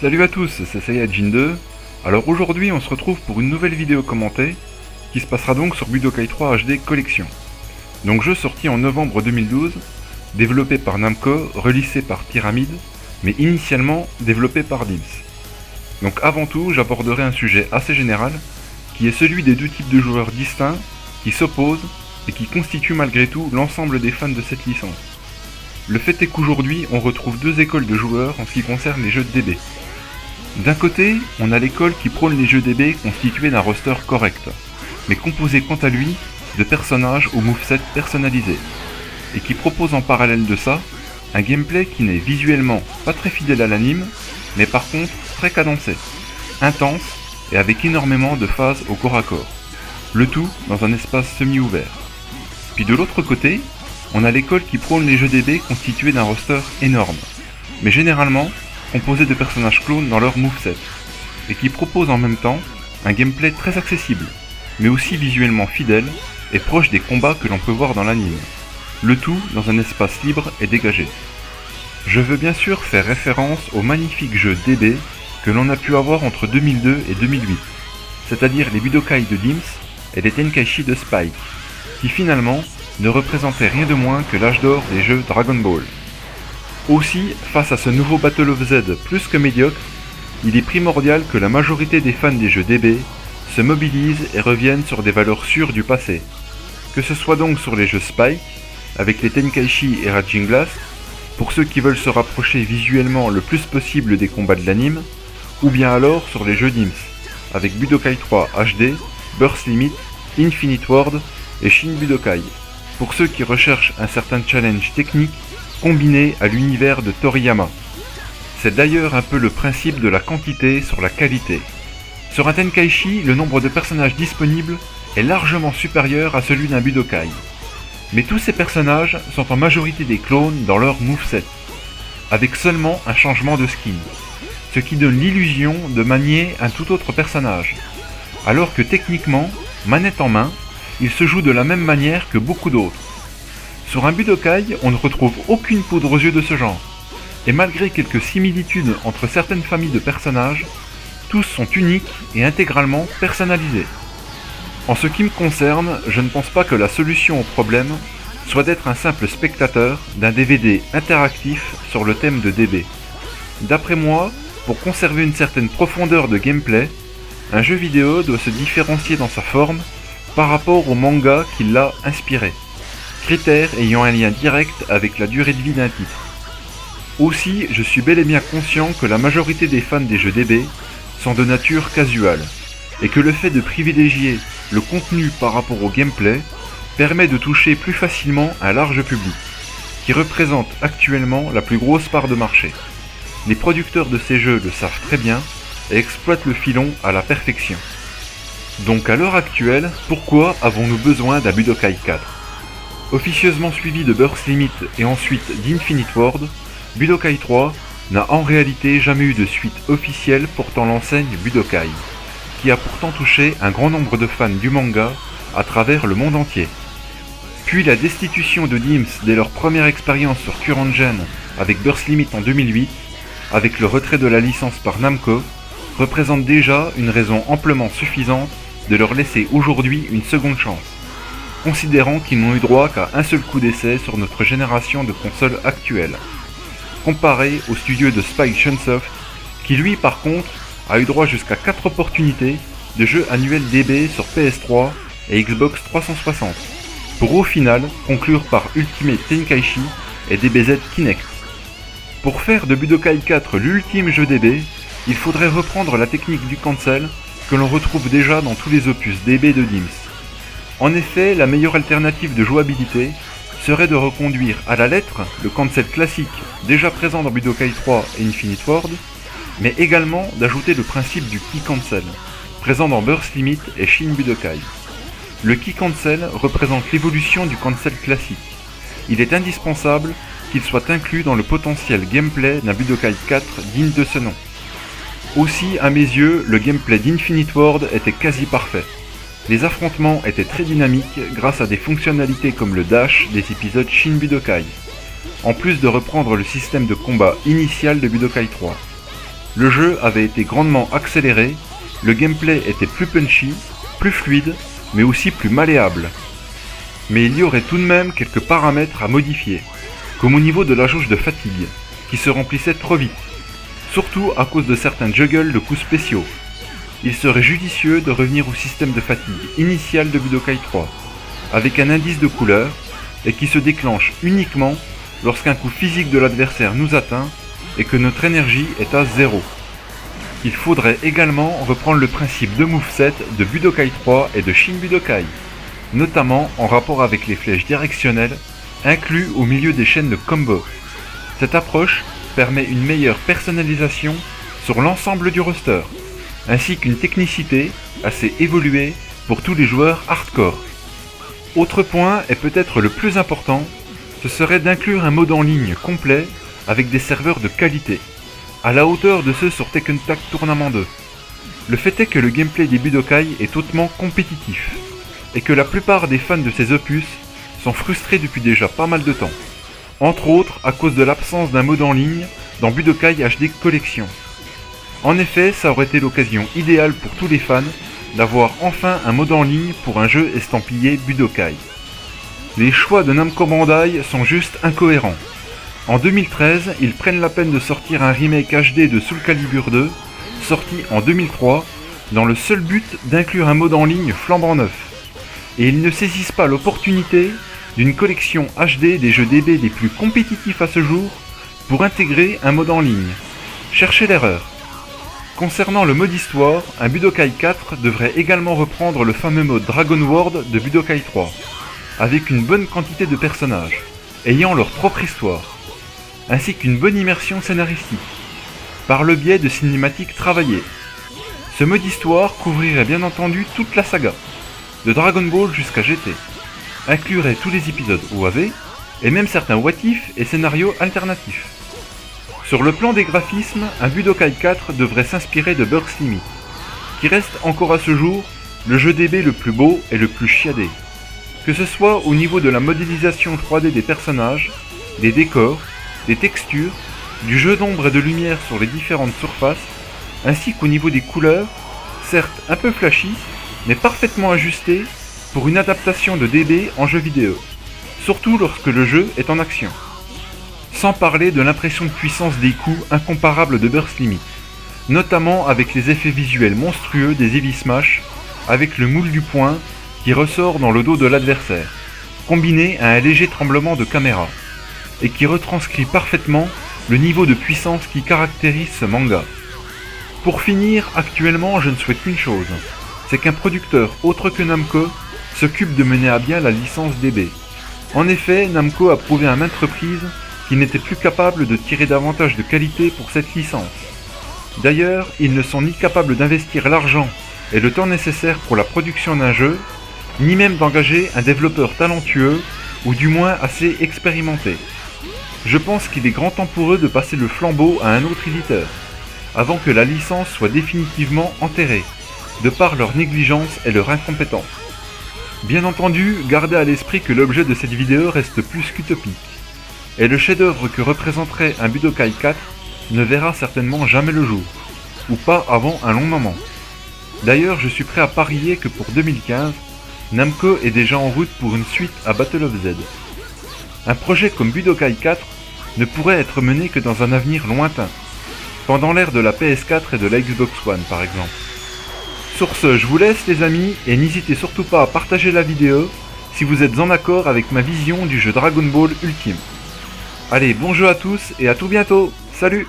Salut à tous, c'est Sayajin2. Alors aujourd'hui on se retrouve pour une nouvelle vidéo commentée qui se passera donc sur Budokai 3 HD Collection. Donc jeu sorti en novembre 2012, développé par Namco, relissé par Pyramid, mais initialement développé par Dimps. Donc avant tout j'aborderai un sujet assez général qui est celui des deux types de joueurs distincts qui s'opposent et qui constituent malgré tout l'ensemble des fans de cette licence. Le fait est qu'aujourd'hui on retrouve deux écoles de joueurs en ce qui concerne les jeux de DB. D'un côté, on a l'école qui prône les jeux DB constitués d'un roster correct, mais composé quant à lui de personnages aux movesets personnalisés, et qui propose en parallèle de ça, un gameplay qui n'est visuellement pas très fidèle à l'anime, mais par contre très cadencé, intense et avec énormément de phases au corps à corps, le tout dans un espace semi-ouvert. Puis de l'autre côté, on a l'école qui prône les jeux DB constitués d'un roster énorme, mais généralement composé de personnages clones dans leur moveset, et qui propose en même temps un gameplay très accessible, mais aussi visuellement fidèle et proche des combats que l'on peut voir dans l'anime, le tout dans un espace libre et dégagé. Je veux bien sûr faire référence au magnifique jeu DB que l'on a pu avoir entre 2002 et 2008, c'est-à-dire les Budokai de Dimps et les Tenkaichi de Spike, qui finalement ne représentait rien de moins que l'âge d'or des jeux Dragon Ball. Aussi, face à ce nouveau Battle of Z plus que médiocre, il est primordial que la majorité des fans des jeux DB se mobilisent et reviennent sur des valeurs sûres du passé. Que ce soit donc sur les jeux Spike, avec les Tenkaichi et Raging Blast, pour ceux qui veulent se rapprocher visuellement le plus possible des combats de l'anime, ou bien alors sur les jeux Dimps, avec Budokai 3 HD, Burst Limit, Infinite World et Shin Budokai, pour ceux qui recherchent un certain challenge technique combiné à l'univers de Toriyama. C'est d'ailleurs un peu le principe de la quantité sur la qualité. Sur un Tenkaichi, le nombre de personnages disponibles est largement supérieur à celui d'un Budokai. Mais tous ces personnages sont en majorité des clones dans leur moveset, avec seulement un changement de skin, ce qui donne l'illusion de manier un tout autre personnage, alors que techniquement, manette en main, il se joue de la même manière que beaucoup d'autres. Sur un Budokai, on ne retrouve aucune poudre aux yeux de ce genre, et malgré quelques similitudes entre certaines familles de personnages, tous sont uniques et intégralement personnalisés. En ce qui me concerne, je ne pense pas que la solution au problème soit d'être un simple spectateur d'un DVD interactif sur le thème de DB. D'après moi, pour conserver une certaine profondeur de gameplay, un jeu vidéo doit se différencier dans sa forme par rapport au manga qui l'a inspiré, critère ayant un lien direct avec la durée de vie d'un titre. Aussi, je suis bel et bien conscient que la majorité des fans des jeux DB sont de nature casual, et que le fait de privilégier le contenu par rapport au gameplay permet de toucher plus facilement un large public, qui représente actuellement la plus grosse part de marché. Les producteurs de ces jeux le savent très bien et exploitent le filon à la perfection. Donc à l'heure actuelle, pourquoi avons-nous besoin d'un Budokai 4 ? Officieusement suivi de Burst Limit et ensuite d'Infinite World, Budokai 3 n'a en réalité jamais eu de suite officielle portant l'enseigne Budokai, qui a pourtant touché un grand nombre de fans du manga à travers le monde entier. Puis la destitution de Dimps dès leur première expérience sur Current Gen avec Burst Limit en 2008, avec le retrait de la licence par Namco, représente déjà une raison amplement suffisante de leur laisser aujourd'hui une seconde chance, considérant qu'ils n'ont eu droit qu'à un seul coup d'essai sur notre génération de consoles actuelles, comparé au studio de Spike Chunsoft, qui lui par contre a eu droit jusqu'à 4 opportunités de jeux annuels DB sur PS3 et Xbox 360, pour au final conclure par Ultimate Tenkaichi et DBZ Kinect. Pour faire de Budokai 4 l'ultime jeu DB, il faudrait reprendre la technique du cancel que l'on retrouve déjà dans tous les opus DB de Dimps. En effet, la meilleure alternative de jouabilité serait de reconduire à la lettre le cancel classique déjà présent dans Budokai 3 et Infinite World, mais également d'ajouter le principe du Key Cancel, présent dans Burst Limit et Shin Budokai. Le Key Cancel représente l'évolution du cancel classique. Il est indispensable qu'il soit inclus dans le potentiel gameplay d'un Budokai 4 digne de ce nom. Aussi, à mes yeux, le gameplay d'Infinite World était quasi parfait. Les affrontements étaient très dynamiques grâce à des fonctionnalités comme le dash des épisodes Shin Budokai, en plus de reprendre le système de combat initial de Budokai 3. le jeu avait été grandement accéléré, le gameplay était plus punchy, plus fluide, mais aussi plus malléable. Mais il y aurait tout de même quelques paramètres à modifier, comme au niveau de la jauge de fatigue, qui se remplissait trop vite, surtout à cause de certains juggles de coups spéciaux. Il serait judicieux de revenir au système de fatigue initial de Budokai 3, avec un indice de couleur, et qui se déclenche uniquement lorsqu'un coup physique de l'adversaire nous atteint et que notre énergie est à 0. Il faudrait également reprendre le principe de moveset de Budokai 3 et de Shin Budokai, notamment en rapport avec les flèches directionnelles inclus au milieu des chaînes de combo. Cette approche permet une meilleure personnalisation sur l'ensemble du roster, ainsi qu'une technicité assez évoluée pour tous les joueurs hardcore. Autre point, et peut-être le plus important, ce serait d'inclure un mode en ligne complet avec des serveurs de qualité, à la hauteur de ceux sur Tekken Tag Tournament 2. Le fait est que le gameplay des Budokai est hautement compétitif, et que la plupart des fans de ces opus sont frustrés depuis déjà pas mal de temps, entre autres à cause de l'absence d'un mode en ligne dans Budokai HD Collection. En effet, ça aurait été l'occasion idéale pour tous les fans d'avoir enfin un mode en ligne pour un jeu estampillé Budokai. Les choix de Namco Bandai sont juste incohérents. En 2013, ils prennent la peine de sortir un remake HD de Soul Calibur 2, sorti en 2003, dans le seul but d'inclure un mode en ligne flambant neuf. Et ils ne saisissent pas l'opportunité d'une collection HD des jeux DB des plus compétitifs à ce jour pour intégrer un mode en ligne. Cherchez l'erreur. Concernant le mode histoire, un Budokai 4 devrait également reprendre le fameux mode Dragon World de Budokai 3, avec une bonne quantité de personnages, ayant leur propre histoire, ainsi qu'une bonne immersion scénaristique, par le biais de cinématiques travaillées. Ce mode histoire couvrirait bien entendu toute la saga, de Dragon Ball jusqu'à GT, inclurait tous les épisodes OAV, et même certains what-ifs et scénarios alternatifs. Sur le plan des graphismes, un Budokai 4 devrait s'inspirer de Burst Limit, qui reste encore à ce jour le jeu DB le plus beau et le plus chiadé, que ce soit au niveau de la modélisation 3D des personnages, des décors, des textures, du jeu d'ombre et de lumière sur les différentes surfaces, ainsi qu'au niveau des couleurs, certes un peu flashy, mais parfaitement ajusté pour une adaptation de DB en jeu vidéo, surtout lorsque le jeu est en action. Sans parler de l'impression de puissance des coups incomparables de Burst Limit, notamment avec les effets visuels monstrueux des Heavy Smash, avec le moule du poing qui ressort dans le dos de l'adversaire, combiné à un léger tremblement de caméra, et qui retranscrit parfaitement le niveau de puissance qui caractérise ce manga. Pour finir, actuellement je ne souhaite qu'une chose, c'est qu'un producteur autre que Namco s'occupe de mener à bien la licence DB. En effet, Namco a prouvé à maintes reprises qu'il n'était plus capable de tirer davantage de qualité pour cette licence. D'ailleurs, ils ne sont ni capables d'investir l'argent et le temps nécessaire pour la production d'un jeu, ni même d'engager un développeur talentueux ou du moins assez expérimenté. Je pense qu'il est grand temps pour eux de passer le flambeau à un autre éditeur, avant que la licence soit définitivement enterrée, de par leur négligence et leur incompétence. Bien entendu, gardez à l'esprit que l'objet de cette vidéo reste plus qu'utopique, et le chef-d'œuvre que représenterait un Budokai 4 ne verra certainement jamais le jour, ou pas avant un long moment. D'ailleurs, je suis prêt à parier que pour 2015, Namco est déjà en route pour une suite à Battle of Z. Un projet comme Budokai 4 ne pourrait être mené que dans un avenir lointain, pendant l'ère de la PS4 et de la Xbox One par exemple. Sur ce, je vous laisse les amis, et n'hésitez surtout pas à partager la vidéo si vous êtes en accord avec ma vision du jeu Dragon Ball Ultime. Allez, bon jeu à tous et à tout bientôt, salut!